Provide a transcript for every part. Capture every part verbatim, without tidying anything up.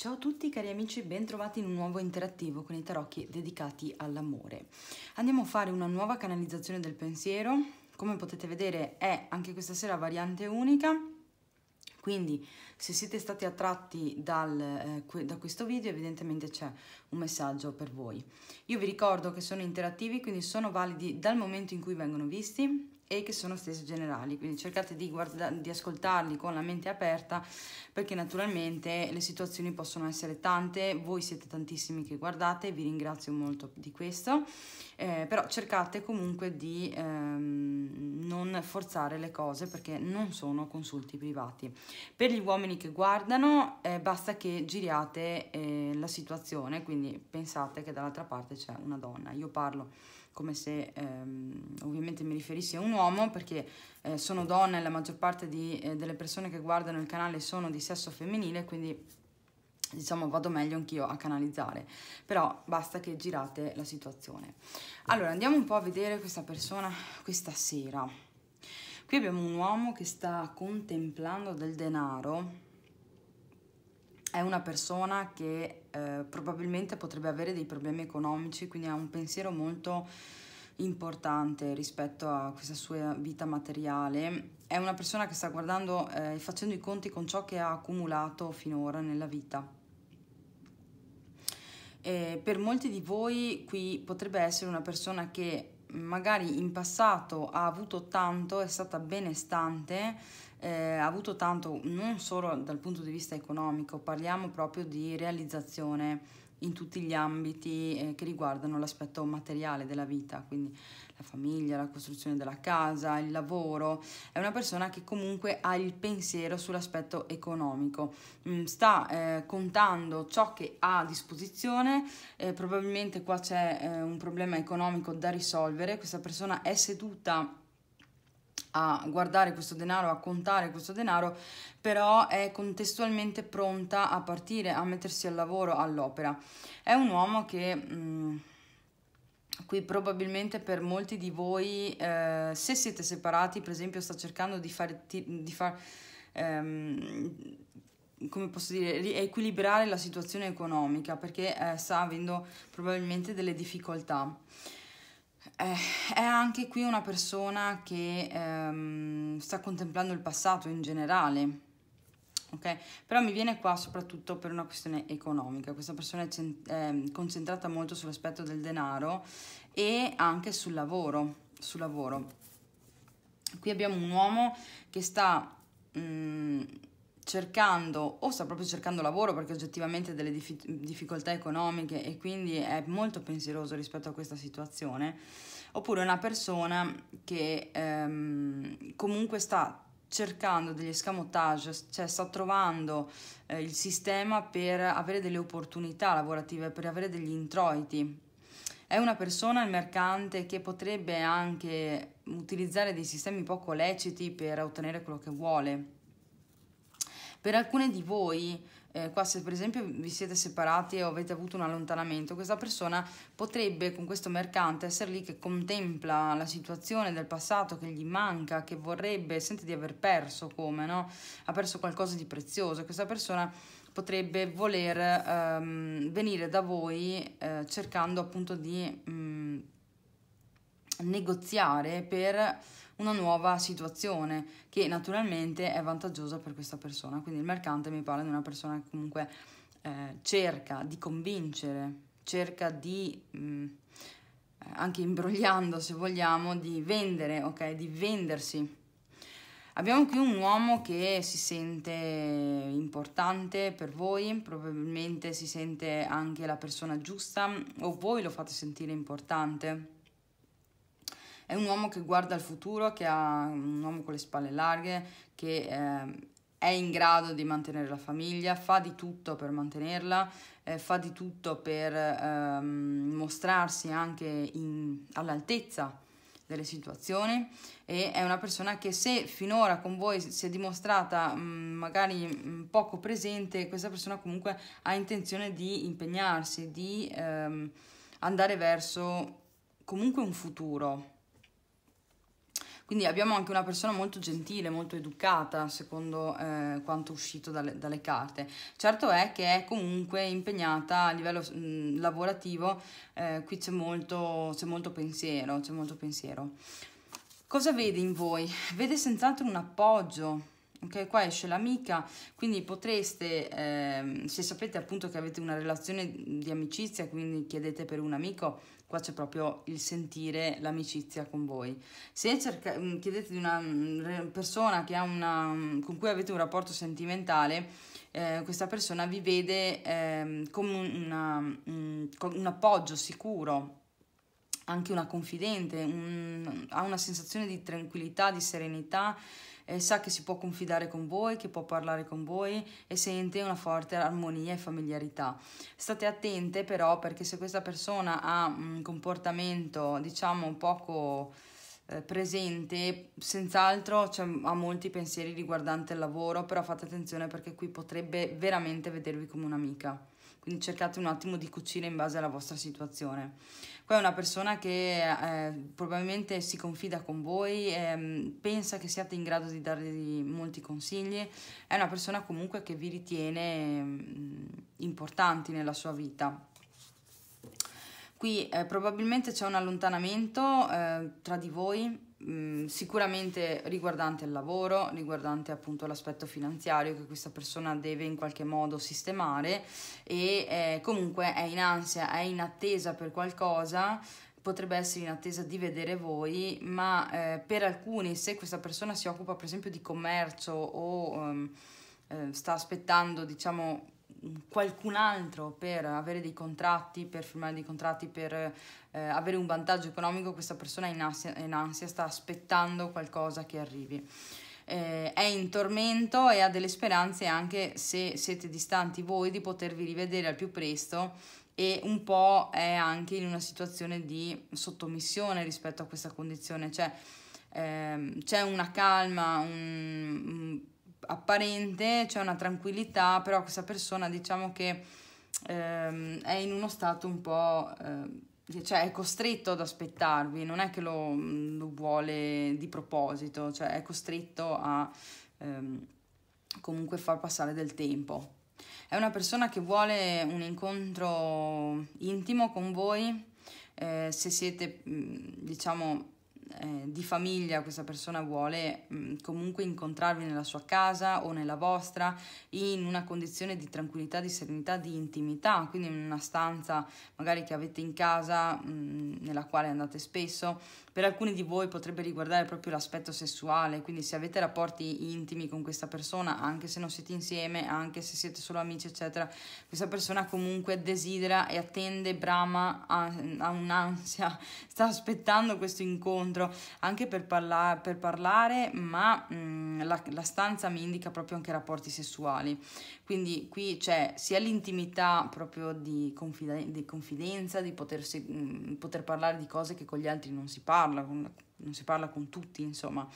Ciao a tutti cari amici, ben trovati in un nuovo interattivo con i tarocchi dedicati all'amore. Andiamo a fare una nuova canalizzazione del pensiero. Come potete vedere è anche questa sera variante unica, quindi se siete stati attratti dal, eh, da questo video evidentemente c'è un messaggio per voi. Io vi ricordo che sono interattivi, quindi sono validi dal momento in cui vengono visti e che sono stesse generali, quindi cercate di, guarda, di ascoltarli con la mente aperta, perché naturalmente le situazioni possono essere tante, voi siete tantissimi che guardate, vi ringrazio molto di questo, eh, però cercate comunque di ehm, non forzare le cose perché non sono consulti privati. Per gli uomini che guardano eh, basta che giriate eh, la situazione, quindi pensate che dall'altra parte c'è una donna. Io parlo come se ehm, ovviamente mi riferissi a un uomo, perché eh, sono donna e la maggior parte di, eh, delle persone che guardano il canale sono di sesso femminile, quindi diciamo vado meglio anch'io a canalizzare, però basta che girate la situazione. Allora andiamo un po' a vedere questa persona questa sera. Qui abbiamo un uomo che sta contemplando del denaro. È una persona che eh, probabilmente potrebbe avere dei problemi economici, quindi ha un pensiero molto importante rispetto a questa sua vita materiale. È una persona che sta guardando e eh, facendo i conti con ciò che ha accumulato finora nella vita. E per molti di voi qui potrebbe essere una persona che magari in passato ha avuto tanto, è stata benestante, eh, ha avuto tanto non solo dal punto di vista economico, parliamo proprio di realizzazione in tutti gli ambiti eh, che riguardano l'aspetto materiale della vita, quindi la famiglia, la costruzione della casa, il lavoro. È una persona che comunque ha il pensiero sull'aspetto economico, mm, sta eh, contando ciò che ha a disposizione, eh, probabilmente qua c'è eh, un problema economico da risolvere. Questa persona è seduta a guardare questo denaro, a contare questo denaro, però è contestualmente pronta a partire, a mettersi al lavoro, all'opera. È un uomo che mh, qui probabilmente per molti di voi, eh, se siete separati per esempio, sta cercando di fare di far, ehm, come posso dire, riequilibrare la situazione economica, perché eh, sta avendo probabilmente delle difficoltà. Eh, è anche qui una persona che ehm, sta contemplando il passato in generale, ok? Però mi viene qua soprattutto per una questione economica. Questa persona è, è concentrata molto sull'aspetto del denaro e anche sul lavoro, sul lavoro. Qui abbiamo un uomo che sta mh, cercando, o sta proprio cercando lavoro, perché oggettivamente delle dif difficoltà economiche e quindi è molto pensieroso rispetto a questa situazione, oppure una persona che ehm, comunque sta cercando degli escamotage, cioè sta trovando eh, il sistema per avere delle opportunità lavorative, per avere degli introiti. È una persona, il mercante, che potrebbe anche utilizzare dei sistemi poco leciti per ottenere quello che vuole. Per alcune di voi, eh, qua se per esempio vi siete separati o avete avuto un allontanamento, questa persona potrebbe con questo mercante essere lì che contempla la situazione del passato che gli manca, che vorrebbe, sente di aver perso, come no? Ha perso qualcosa di prezioso. Questa persona potrebbe voler ehm, venire da voi eh, cercando appunto di mh, negoziare per una nuova situazione che naturalmente è vantaggiosa per questa persona. Quindi il mercante mi parla di una persona che comunque eh, cerca di convincere, cerca di, mh, anche imbrogliando se vogliamo, di vendere, ok? Di vendersi. Abbiamo qui un uomo che si sente importante per voi, probabilmente si sente anche la persona giusta o voi lo fate sentire importante. È un uomo che guarda al futuro, che ha un uomo con le spalle larghe, che eh, è in grado di mantenere la famiglia, fa di tutto per mantenerla, eh, fa di tutto per eh, mostrarsi anche all'altezza delle situazioni, e è una persona che, se finora con voi si è dimostrata mh, magari mh, poco presente, questa persona comunque ha intenzione di impegnarsi, di ehm, andare verso comunque un futuro. Quindi abbiamo anche una persona molto gentile, molto educata, secondo eh, quanto uscito dalle, dalle carte. Certo è che è comunque impegnata a livello mh, lavorativo, eh, qui c'è molto, c'è molto pensiero, c'è molto pensiero. Cosa vede in voi? Vede senz'altro un appoggio. Ok, qua esce l'amica, quindi potreste, eh, se sapete appunto che avete una relazione di amicizia, quindi chiedete per un amico, qua c'è proprio il sentire l'amicizia con voi. Se cerca, chiedete di una persona che ha una, con cui avete un rapporto sentimentale, eh, questa persona vi vede eh, come una, un appoggio sicuro, anche una confidente, un, ha una sensazione di tranquillità, di serenità, eh, sa che si può confidare con voi, che può parlare con voi e sente una forte armonia e familiarità. State attente però, perché se questa persona ha un comportamento diciamo poco eh, presente, senz'altro cioè, ha molti pensieri riguardanti il lavoro, però fate attenzione perché qui potrebbe veramente vedervi come un'amica. Quindi cercate un attimo di cucire in base alla vostra situazione. Qua è una persona che eh, probabilmente si confida con voi, eh, pensa che siate in grado di dargli molti consigli, è una persona comunque che vi ritiene mh, importanti nella sua vita. Qui eh, probabilmente c'è un allontanamento eh, tra di voi, sicuramente riguardante il lavoro, riguardante appunto l'aspetto finanziario che questa persona deve in qualche modo sistemare e eh, comunque è in ansia, è in attesa per qualcosa, potrebbe essere in attesa di vedere voi, ma eh, per alcuni, se questa persona si occupa per esempio di commercio o ehm, eh, sta aspettando diciamo qualcun altro per avere dei contratti, per firmare dei contratti, per eh, avere un vantaggio economico, questa persona è in ansia, in ansia sta aspettando qualcosa che arrivi, eh, è in tormento e ha delle speranze, anche se siete distanti voi, di potervi rivedere al più presto, e un po' è anche in una situazione di sottomissione rispetto a questa condizione, cioè ehm, c'è una calma, un, un apparente, c'è cioè una tranquillità, però questa persona diciamo che ehm, è in uno stato un po', eh, cioè è costretto ad aspettarvi, non è che lo, lo vuole di proposito, cioè è costretto a ehm, comunque far passare del tempo. È una persona che vuole un incontro intimo con voi, eh, se siete diciamo Eh, di famiglia, questa persona vuole mh, comunque incontrarvi nella sua casa o nella vostra, in una condizione di tranquillità, di serenità, di intimità, quindi in una stanza magari che avete in casa, mh, nella quale andate spesso. Per alcuni di voi potrebbe riguardare proprio l'aspetto sessuale, quindi se avete rapporti intimi con questa persona, anche se non siete insieme, anche se siete solo amici eccetera, questa persona comunque desidera e attende, brama, ha, ha un'ansia, sta aspettando questo incontro anche per, parla per parlare, ma mh, la, la stanza mi indica proprio anche rapporti sessuali, quindi qui c'è sia l'intimità proprio di, confiden di confidenza, di potersi, mh, poter parlare di cose che con gli altri non si parla, con, non si parla con tutti insomma,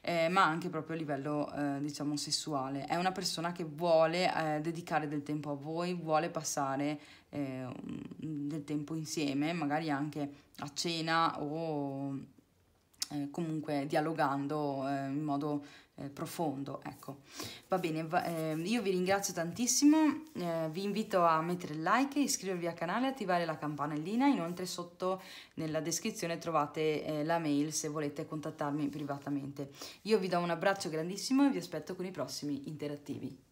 eh, ma anche proprio a livello eh, diciamo sessuale. È una persona che vuole eh, dedicare del tempo a voi, vuole passare eh, del tempo insieme, magari anche a cena o comunque dialogando eh, in modo eh, profondo, ecco. Va bene, va, eh, io vi ringrazio tantissimo, eh, vi invito a mettere il like, iscrivervi al canale, attivare la campanellina, inoltre sotto nella descrizione trovate eh, la mail se volete contattarmi privatamente. Io vi do un abbraccio grandissimo e vi aspetto con i prossimi interattivi.